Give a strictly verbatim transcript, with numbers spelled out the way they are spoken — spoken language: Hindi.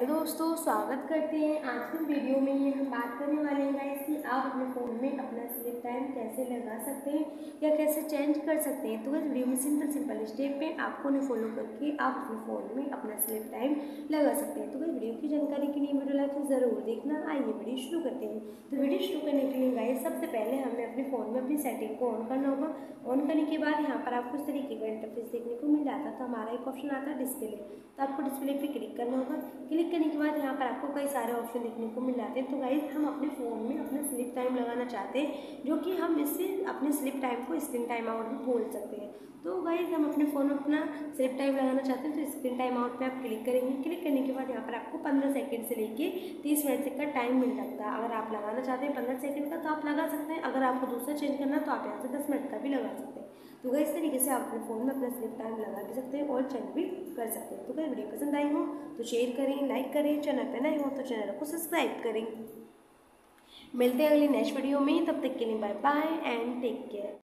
हेलो दोस्तों, स्वागत करते हैं आज के वीडियो में। ये हम बात करने वाले हैं गाइस कि आप अपने फ़ोन में अपना स्लीप टाइम कैसे लगा सकते हैं या कैसे चेंज कर सकते हैं। तो गाइस वीडियो में सिंपल सिंपल स्टेप पे आपको उन्हें फॉलो करके आप अपने फ़ोन में अपना स्लीप टाइम लगा सकते हैं। तो गाइस वीडियो की जानकारी के लिए वीडियो लाइक ज़रूर देखना। आइए वीडियो शुरू करते हैं। तो वीडियो शुरू करने के लिए गाइस सबसे पहले हमें अपने फ़ोन में अपनी सेटिंग को ऑन करना होगा। ऑन करने के बाद यहाँ पर आपको इस तरीके का इंटरफेस देखने को मिल जाता है। तो हमारा एक ऑप्शन आता है डिस्प्ले, तो आपको डिस्प्ले पर क्लिक करना होगा। क्लिक करने के बाद यहाँ पर आपको कई सारे ऑप्शन देखने को मिल जाते हैं। तो गाइस हम अपने फ़ोन में अपना स्लीप टाइम लगाना चाहते हैं, जो कि हम इससे अपने स्लीप टाइम को स्क्रीन टाइम आउट भी बोल सकते हैं। तो गाइस हम अपने फ़ोन में अपना स्लीप टाइम लगाना चाहते हैं, तो स्क्रीन टाइम आउट पे आप क्लिक करेंगे। क्लिक करने के बाद यहाँ पर आपको पंद्रह सेकंड से लेके तीस मिनट तक का टाइम मिल सकता है। अगर आप लगाना चाहते हैं पंद्रह सेकंड का तो आप लगा सकते हैं। अगर आपको दूसरा चेंज करना तो आप यहाँ से दस मिनट का भी लगा सकते हैं। तो गाइस इस तरीके से आप अपने फ़ोन में अपना स्लीप टाइम लगा भी सकते हैं और चेंज भी कर सकते हैं। तो गाइस वीडियो पसंद आई हो तो शेयर करें, लाइक करें, चैनल पर नए हो तो चैनल को सब्सक्राइब करें। मिलते हैं अगली नेक्स्ट वीडियो में, तब तक के लिए bye bye and take care.